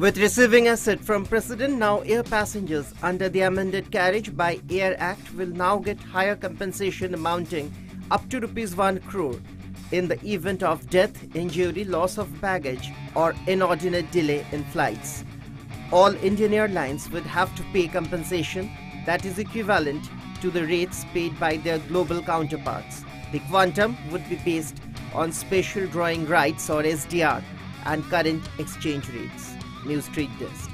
With receiving assent from President, now air passengers under the amended Carriage by Air Act will now get higher compensation amounting up to ₹1 crore in the event of death, injury, loss of baggage or inordinate delay in flights. All Indian Airlines would have to pay compensation that is equivalent to the rates paid by their global counterparts. The quantum would be based on special drawing rights or SDR and current exchange rates. News Street Desk.